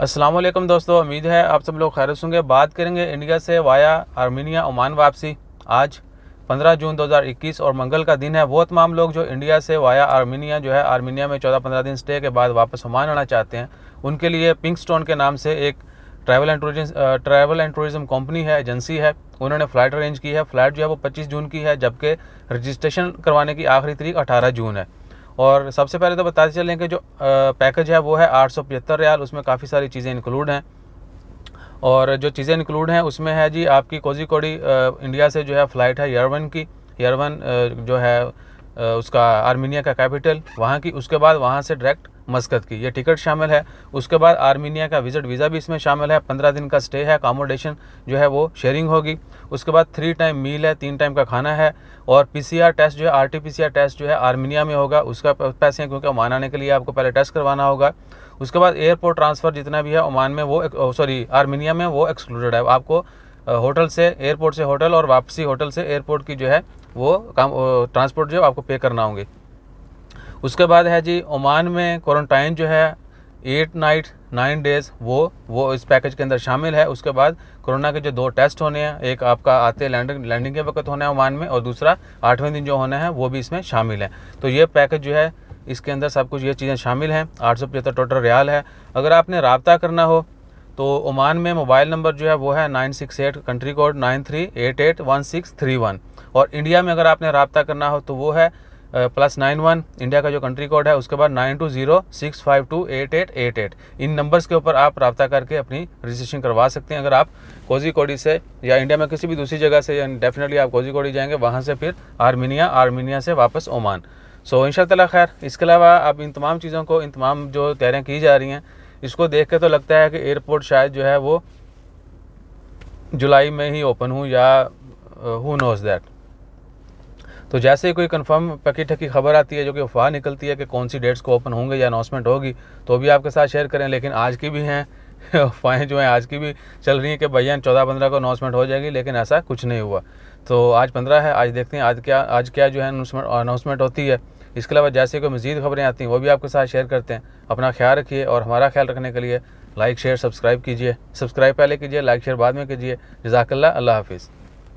अस्सलाम वालेकुम दोस्तों, उम्मीद है आप सब लोग खैरियत होंगे। बात करेंगे इंडिया से वाया आर्मेनिया ओमान वापसी। आज 15 जून 2021 और मंगल का दिन है। वो तमाम लोग जो इंडिया से वाया आर्मेनिया जो है आर्मेनिया में 14-15 दिन स्टे के बाद वापस ओमान आना चाहते हैं, उनके लिए पिंक स्टोन के नाम से एक ट्रैवल एंड टूरिज़म कंपनी है, एजेंसी है। उन्होंने फ़्लाइट अरेंज की है। फ़्लाइट जो है वो 25 जून की है, जबकि रजिस्ट्रेशन करवाने की आखिरी तारीख 18 जून है। और सबसे पहले तो बताते चलें कि जो पैकेज है वो है 875 रियाल। उसमें काफ़ी सारी चीज़ें इंक्लूड हैं और जो चीज़ें इंक्लूड हैं उसमें है जी आपकी कोझीकोड इंडिया से जो है फ़्लाइट है एयरवन की। एयरवन जो है उसका आर्मेनिया का कैपिटल वहाँ की। उसके बाद वहाँ से डायरेक्ट मस्कत की ये टिकट शामिल है। उसके बाद आर्मेनिया का विजिट वीज़ा भी इसमें शामिल है। 15 दिन का स्टे है। अकोमोडेशन जो है वो शेयरिंग होगी। उसके बाद 3 टाइम मील है, 3 टाइम का खाना है। और पीसीआर टेस्ट जो है आरटी-पीसीआर टेस्ट जो है आर्मेनिया में होगा, उसका पैसे हैं, क्योंकि ओमान आने के लिए आपको पहले टेस्ट करवाना होगा। उसके बाद एयरपोर्ट ट्रांसफ़र जितना भी है ओमान में वो सॉरी आर्मेनिया में वो एक्सक्लूडेड है। आपको होटल से एयरपोर्ट से होटल और वापसी होटल से एयरपोर्ट की जो है वो ट्रांसपोर्ट जो है आपको पे करना होंगे। उसके बाद है जी ओमान में क्वारंटाइन जो है 8 नाइट 9 डेज़ वो इस पैकेज के अंदर शामिल है। उसके बाद कोरोना के जो 2 टेस्ट होने हैं, एक आपका आते लैंडिंग के वक्त होना है ओमान में और दूसरा 8वें दिन जो होना है, वो भी इसमें शामिल है। तो ये पैकेज जो है इसके अंदर सब कुछ ये चीज़ें शामिल हैं। 875 टोटल रियाल है। अगर आपने रब्ता करना हो तो ओमान में मोबाइल नंबर जो है वो है 968, कंट्री कोड 93881631। और इंडिया में अगर आपने रब्ता करना हो तो वो है +91 इंडिया का जो कंट्री कोड है, उसके बाद 9206528888। इन नंबर्स के ऊपर आप रब्ता करके अपनी रजिस्ट्रेशन करवा सकते हैं। अगर आप कोझीकोड से या इंडिया में किसी भी दूसरी जगह से, या डेफिनेटली आप कोझीकोड जाएंगे, वहाँ से फिर आर्मेनिया से वापस ओमान। सो इंशाअल्लाह खैर। इसके अलावा आप इन तमाम चीज़ों को, इन तमाम जो तैयारियाँ की जा रही हैं, इसको देख के तो लगता है कि एयरपोर्ट शायद जो है वो जुलाई में ही ओपन हो, या हु नोज़ दैट। तो जैसे ही कोई कंफर्म पक्की ठकी खबर आती है, जो कि अफवाह निकलती है कि कौन सी डेट्स को ओपन होंगे या अनाउंसमेंट होगी, तो भी आपके साथ शेयर करें। लेकिन आज की भी हैं अफवाहें जो हैं, आज की भी चल रही हैं कि भैया 14-15 को अनाउंसमेंट हो जाएगी, लेकिन ऐसा कुछ नहीं हुआ। तो आज 15 है, आज देखते हैं आज क्या जो है अनाउंसमेंट होती है। इसके अलावा जैसे कोई मज़ीद खबरें आती हैं वो भी आपके साथ शेयर करते हैं। अपना ख्याल रखिए और हमारा ख्याल रखने के लिए लाइक शेयर सब्सक्राइब कीजिए। सब्सक्राइब पहले कीजिए, लाइक शेयर बाद में कीजिए। जज़ाकल्लाह, अल्लाह हाफिज़।